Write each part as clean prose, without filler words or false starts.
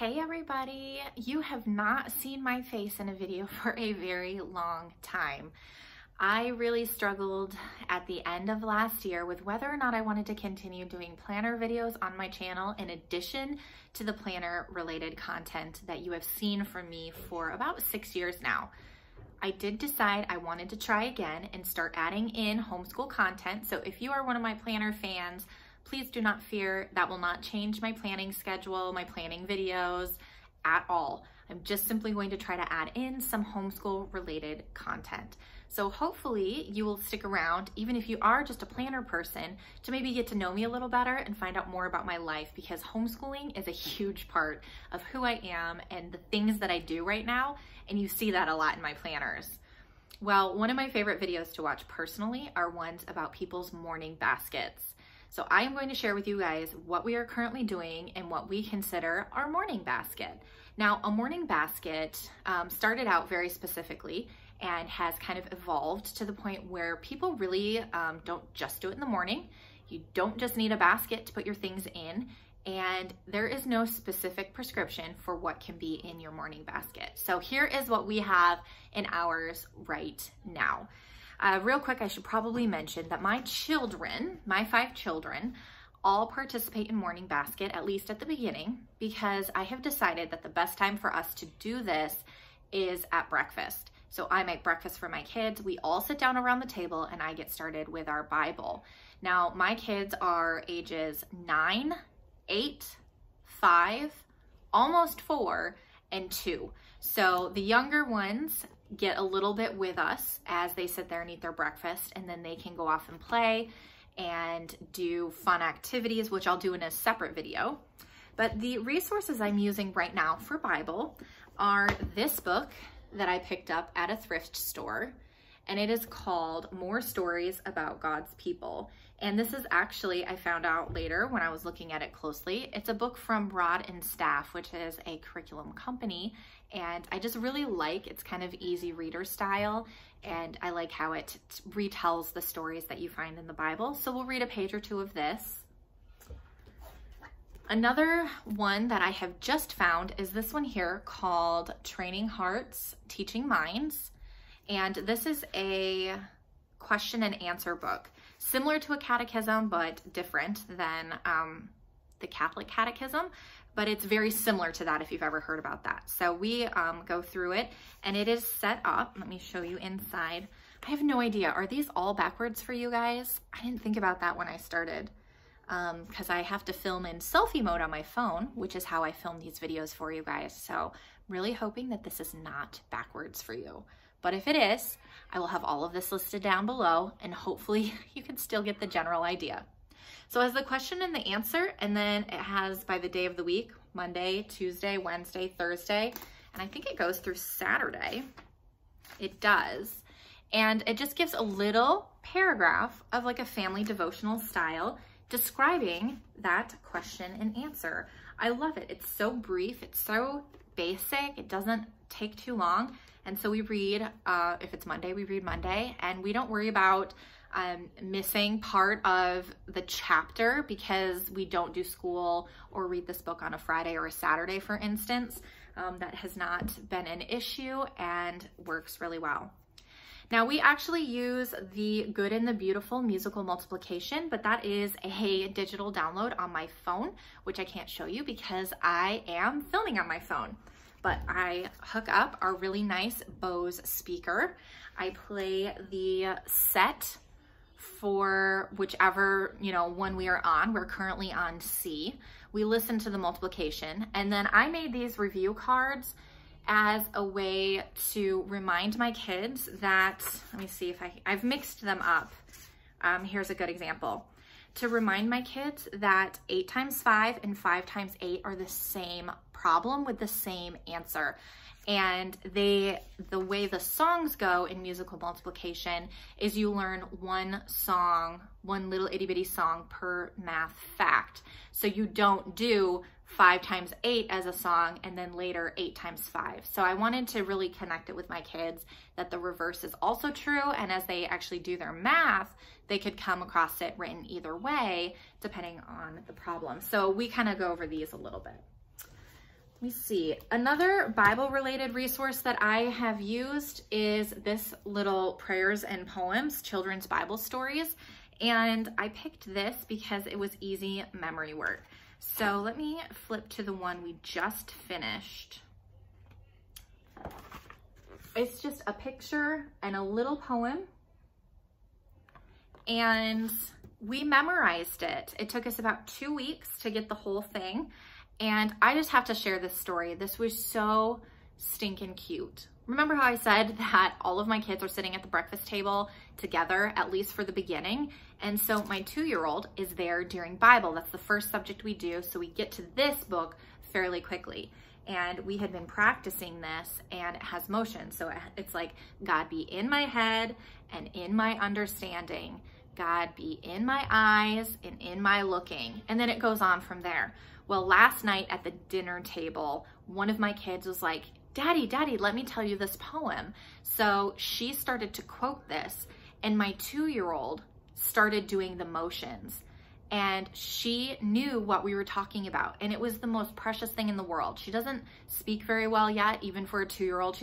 Hey everybody! You have not seen my face in a video for a very long time. I really struggled at the end of last year with whether or not I wanted to continue doing planner videos on my channel in addition to the planner related content that you have seen from me for about 6 years now. I did decide I wanted to try again and start adding in homeschool content, so if you are one of my planner fans, please do not fear, that will not change my planning schedule, my planning videos at all. I'm just simply going to try to add in some homeschool related content. So hopefully you will stick around, even if you are just a planner person, to maybe get to know me a little better and find out more about my life, because homeschooling is a huge part of who I am and the things that I do right now, and you see that a lot in my planners. Well, one of my favorite videos to watch personally are ones about people's morning baskets. So I am going to share with you guys what we are currently doing and what we consider our morning basket. Now, a morning basket started out very specifically and has kind of evolved to the point where people really don't just do it in the morning. You don't just need a basket to put your things in, and there is no specific prescription for what can be in your morning basket. So here is what we have in ours right now. Real quick, I should probably mention that my 5 children, all participate in Morning Basket, at least at the beginning, because I have decided that the best time for us to do this is at breakfast. So I make breakfast for my kids, we all sit down around the table, and I get started with our Bible. Now, my kids are ages 9, 8, 5, almost 4, and 2. So the younger ones get a little bit with us as they sit there and eat their breakfast, and then they can go off and play and do fun activities, which I'll do in a separate video. But the resources I'm using right now for Bible are this book that I picked up at a thrift store, and it is called More Stories About God's People. And this is actually, I found out later when I was looking at it closely, it's a book from Rod and Staff, which is a curriculum company. And I just really like, it's kind of easy reader style, and I like how it retells the stories that you find in the Bible. So we'll read a page or two of this. Another one that I have just found is this one here called Training Hearts, Teaching Minds. And this is a question and answer book, similar to a catechism, but different than the Catholic catechism. But it's very similar to that if you've ever heard about that. So we go through it, and it is set up. Let me show you inside. I have no idea. Are these all backwards for you guys? I didn't think about that when I started because I have to film in selfie mode on my phone, which is how I film these videos for you guys. So I'm really hoping that this is not backwards for you. But if it is, I will have all of this listed down below, and hopefully you can still get the general idea. So it has the question and the answer, and then it has by the day of the week, Monday, Tuesday, Wednesday, Thursday, and I think it goes through Saturday. It does. And it just gives a little paragraph of like a family devotional style describing that question and answer. I love it. It's so brief. It's so basic. It doesn't take too long. And so we read, if it's Monday, we read Monday, and we don't worry about missing part of the chapter because we don't do school or read this book on a Friday or a Saturday, for instance. That has not been an issue and works really well. Now, we actually use the Good and the Beautiful musical multiplication, but that is a digital download on my phone, which I can't show you because I am filming on my phone. But I hook up our really nice Bose speaker. I play the set for whichever, you know, one we are on. We're currently on C. We listen to the multiplication, and then I made these review cards as a way to remind my kids that, let me see if I've mixed them up. Here's a good example. To remind my kids that 8 times 5 and 5 times 8 are the same problem with the same answer. And the way the songs go in musical multiplication is you learn one song, one little itty bitty song per math fact. So you don't do 5 times 8 as a song and then later 8 times 5. So I wanted to really connect it with my kids that the reverse is also true, and as they actually do their math, they could come across it written either way depending on the problem. So we kind of go over these a little bit. Let me see. Another Bible-related resource that I have used is this little Prayers and Poems, Children's Bible Stories. And I picked this because it was easy memory work. So let me flip to the one we just finished. It's just a picture and a little poem. And we memorized it. It took us about 2 weeks to get the whole thing. And I just have to share this story. This was so stinking cute. Remember how I said that all of my kids are sitting at the breakfast table together, at least for the beginning? And so my 2-year-old is there during Bible. That's the first subject we do. So we get to this book fairly quickly. And we had been practicing this, and it has motion. So it's like, God be in my head and in my understanding. God be in my eyes and in my looking. And then it goes on from there. Well, last night at the dinner table, one of my kids was like, Daddy, Daddy, let me tell you this poem. So she started to quote this, and my 2-year-old started doing the motions. And she knew what we were talking about. And it was the most precious thing in the world. She doesn't speak very well yet, even for a 2-year-old.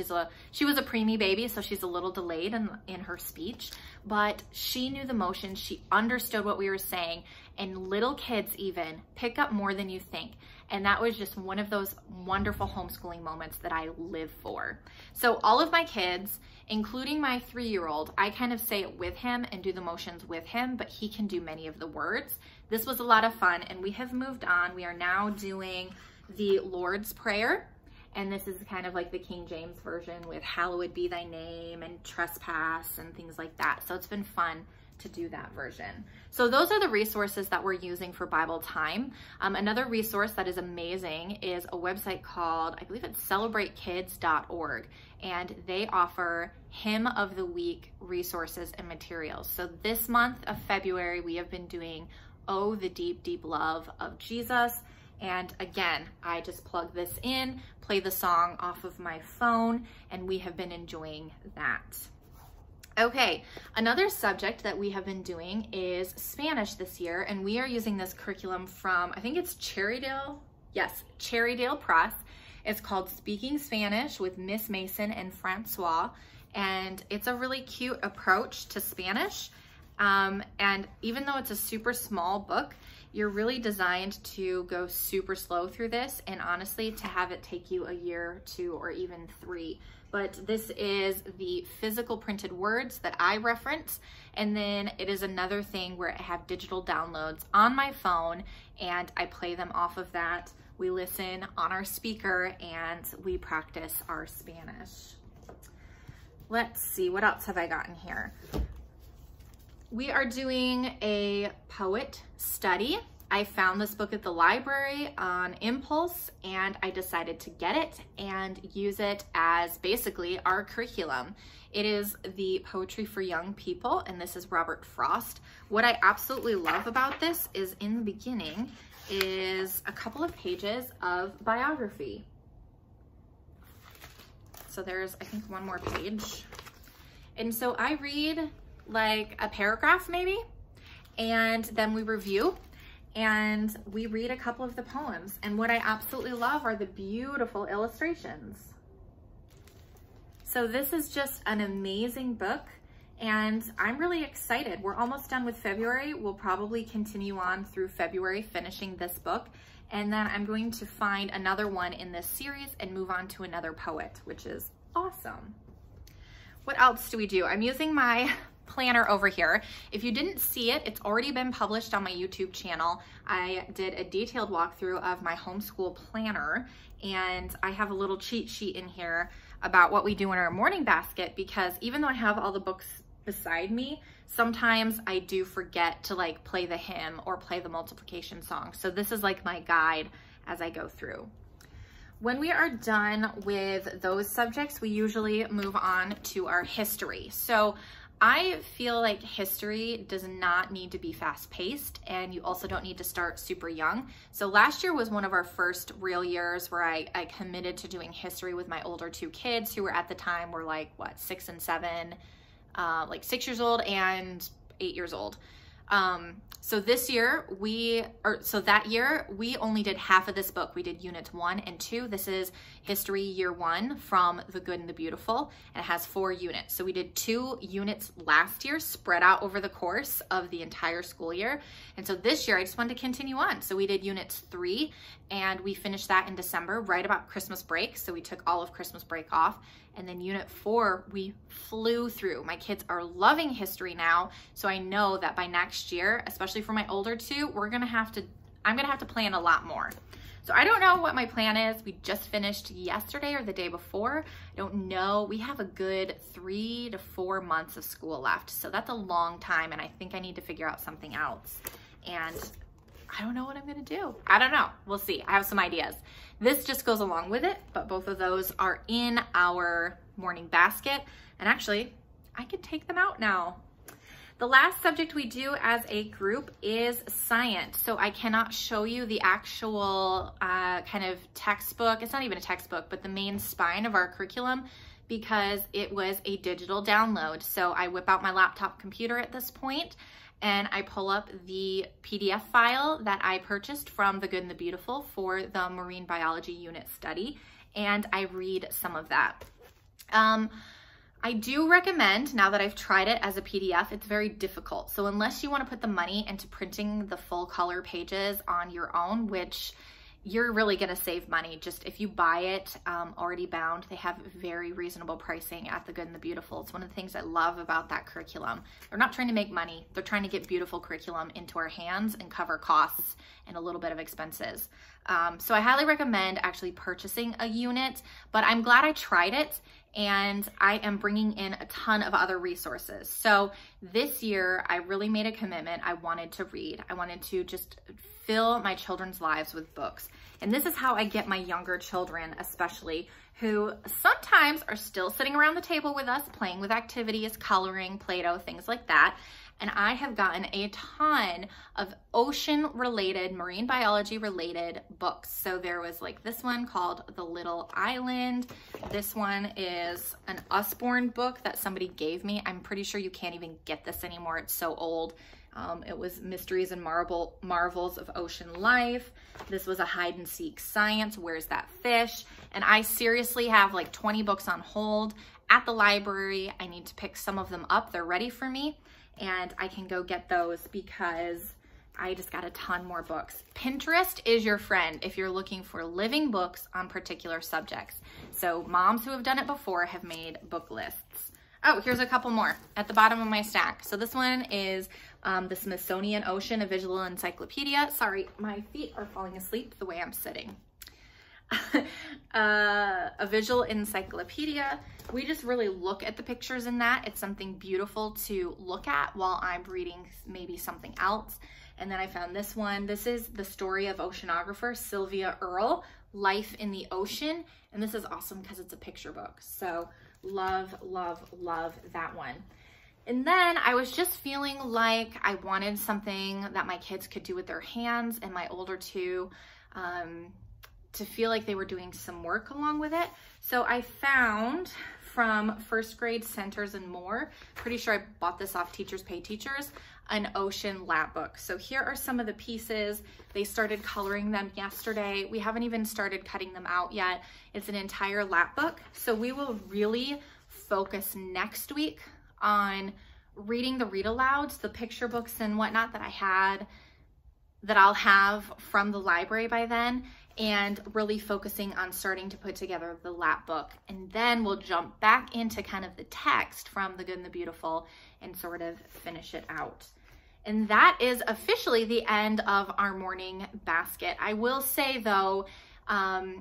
She was a preemie baby, so she's a little delayed in her speech. But she knew the motions. She understood what we were saying. And little kids even pick up more than you think. And that was just one of those wonderful homeschooling moments that I live for. So all of my kids, including my 3-year-old, I kind of say it with him and do the motions with him, but he can do many of the words. This was a lot of fun, and we have moved on. We are now doing the Lord's Prayer, and this is kind of like the King James Version with hallowed be thy name and trespass and things like that. So it's been fun to do that version. So those are the resources that we're using for Bible time. Another resource that is amazing is a website called, I believe it's celebratekids.org, and they offer Hymn of the Week resources and materials. So this month of February, we have been doing Oh, the Deep, Deep Love of Jesus. And again, I just plug this in, play the song off of my phone, and we have been enjoying that. Okay, another subject that we have been doing is Spanish this year, and we are using this curriculum from, I think it's Cherrydale, yes, Cherrydale Press. It's called Speaking Spanish with Miss Mason and Francois, and it's a really cute approach to Spanish, and even though it's a super small book, you're really designed to go super slow through this, and honestly, to have it take you a year, 2, or even 3. But this is the physical printed words that I reference, and then it is another thing where I have digital downloads on my phone, and I play them off of that. We listen on our speaker, and we practice our Spanish. Let's see, what else have I gotten here? We are doing a poet study. I found this book at the library on impulse, and I decided to get it and use it as basically our curriculum. It is the Poetry for Young People, and this is Robert Frost. What I absolutely love about this is in the beginning is a couple of pages of biography. So there's, I think, one more page. And so I read like a paragraph maybe, and then we review. And we read a couple of the poems. And what I absolutely love are the beautiful illustrations. So this is just an amazing book, and I'm really excited. We're almost done with February. We'll probably continue on through February finishing this book. And then I'm going to find another one in this series and move on to another poet, which is awesome. What else do we do? I'm using my planner over here. If you didn't see it, it's already been published on my YouTube channel. I did a detailed walkthrough of my homeschool planner, and I have a little cheat sheet in here about what we do in our morning basket, because even though I have all the books beside me, sometimes I do forget to like play the hymn or play the multiplication song. So this is like my guide as I go through. When we are done with those subjects, we usually move on to our history. So I feel like history does not need to be fast-paced, and you also don't need to start super young. So last year was one of our first real years where I committed to doing history with my older 2 kids, who were at the time were like, what, 6 and 7, like 6 years old and 8 years old. So this year that year we only did half of this book. We did units 1 and 2. This is history year 1 from The Good and the Beautiful, and it has 4 units. So we did 2 units last year spread out over the course of the entire school year. And so this year I just wanted to continue on. So we did units 3 and we finished that in December, right about Christmas break. So we took all of Christmas break off. And then unit 4, we flew through. My kids are loving history now. So I know that by next year, especially for my older 2, I'm gonna have to plan a lot more. So I don't know what my plan is. We just finished yesterday or the day before. I don't know. We have a good 3 to 4 months of school left. So that's a long time. And I think I need to figure out something else. And I don't know what I'm gonna do. I don't know. We'll see. I have some ideas. This just goes along with it, but both of those are in our morning basket. And actually, I could take them out now. The last subject we do as a group is science. So I cannot show you the actual kind of textbook. It's not even a textbook, but the main spine of our curriculum, because it was a digital download. So I whip out my laptop computer at this point, and I pull up the PDF file that I purchased from The Good and the Beautiful for the marine biology unit study, and I read some of that. I do recommend, now that I've tried it as a PDF, it's very difficult. So unless you want to put the money into printing the full color pages on your own, which you're really going to save money just if you buy it already bound. They have very reasonable pricing at The Good and the Beautiful. It's one of the things I love about that curriculum. They're not trying to make money. They're trying to get beautiful curriculum into our hands and cover costs and a little bit of expenses. So I highly recommend actually purchasing a unit, but I'm glad I tried it. And I am bringing in a ton of other resources. So this year, I really made a commitment. I wanted to read. I wanted to just fill my children's lives with books. And this is how I get my younger children, especially, who sometimes are still sitting around the table with us, playing with activities, coloring, Play-Doh, things like that. And I have gotten a ton of ocean-related, marine biology-related books. So there was like this one called The Little Island. This one is an Usborne book that somebody gave me. I'm pretty sure you can't even get this anymore. It's so old. It was Mysteries and Marvels of Ocean Life. This was a Hide and Seek Science, Where's That Fish? And I seriously have like 20 books on hold at the library. I need to pick some of them up. They're ready for me. And I can go get those because I just got a ton more books. Pinterest is your friend if you're looking for living books on particular subjects. So moms who have done it before have made book lists. Oh, here's a couple more at the bottom of my stack. So this one is the Smithsonian Ocean, A Visual Encyclopedia. Sorry, my feet are falling asleep the way I'm sitting. A visual encyclopedia. We just really look at the pictures in that. It's something beautiful to look at while I'm reading maybe something else. And then I found this one. This is The Story of Oceanographer Sylvia Earle, Life in the Ocean. And this is awesome because it's a picture book. So love, love, love that one. And then I was just feeling like I wanted something that my kids could do with their hands, and my older 2 to feel like they were doing some work along with it. So I found from First Grade Centers and More, pretty sure I bought this off Teachers Pay Teachers, an ocean lab book. So here are some of the pieces. They started coloring them yesterday. We haven't even started cutting them out yet. It's an entire lab book. So we will really focus next week on reading the read-alouds, the picture books and whatnot that I had, that I'll have from the library by then, and really focusing on starting to put together the lap book. And then we'll jump back into kind of the text from The Good and the Beautiful and sort of finish it out. And that is officially the end of our morning basket. I will say though,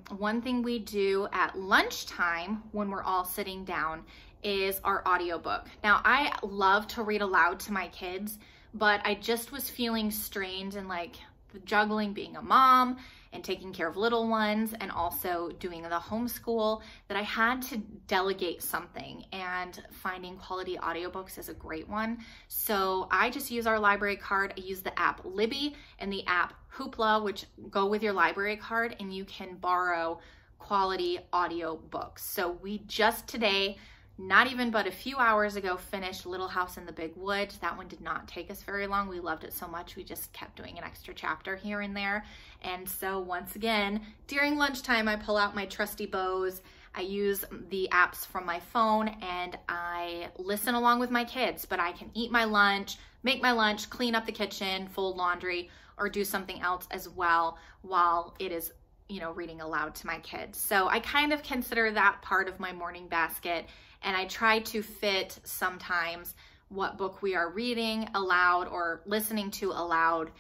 one thing we do at lunchtime when we're all sitting down is our audiobook. Now I love to read aloud to my kids, but I just was feeling strained and like juggling being a mom and taking care of little ones and also doing the homeschool, that I had to delegate something, and finding quality audiobooks is a great one. So I just use our library card. I use the app Libby and the app Hoopla, which go with your library card, and you can borrow quality audiobooks. So we just today not even but a few hours ago finished Little House in the Big Woods. That one did not take us very long. We loved it so much. We just kept doing an extra chapter here and there. And so once again, during lunchtime, I pull out my trusty Bose. I use the apps from my phone and I listen along with my kids, but I can eat my lunch, make my lunch, clean up the kitchen, fold laundry, or do something else as well while it is, you know, reading aloud to my kids. So I kind of consider that part of my morning basket, and I try to fit sometimes what book we are reading aloud or listening to aloud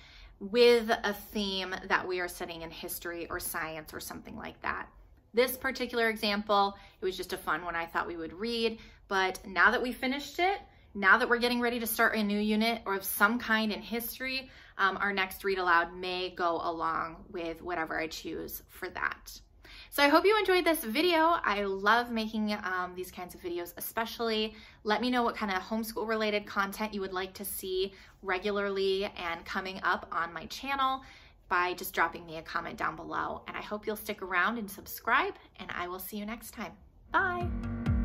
with a theme that we are studying in history or science or something like that. This particular example, it was just a fun one I thought we would read, but now that we finished it, now that we're getting ready to start a new unit or of some kind in history, our next read aloud may go along with whatever I choose for that. So I hope you enjoyed this video. I love making these kinds of videos especially. Let me know what kind of homeschool related content you would like to see regularly and coming up on my channel by just dropping me a comment down below. And I hope you'll stick around and subscribe, and I will see you next time. Bye.